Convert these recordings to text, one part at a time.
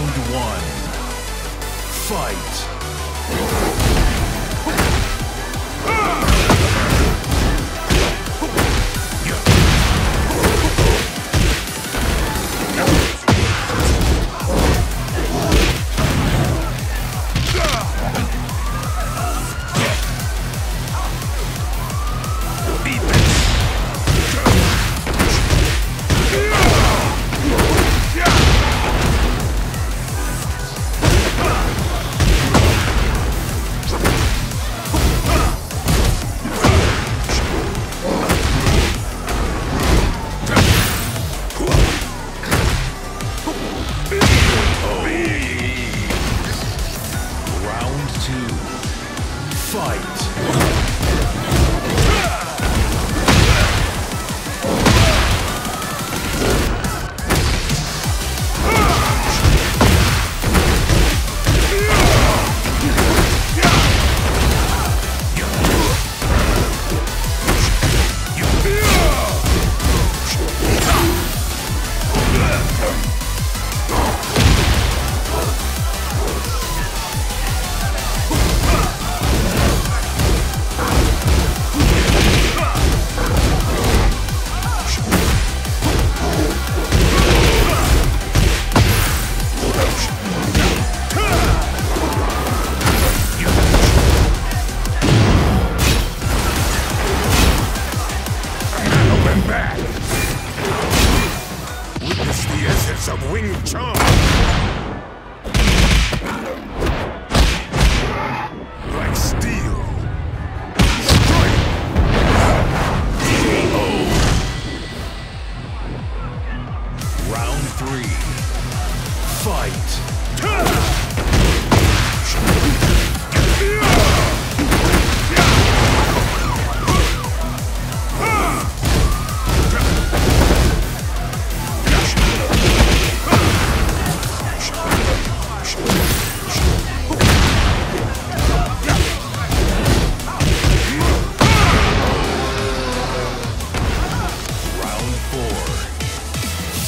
Round one. Fight. Round 4.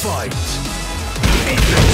Fight.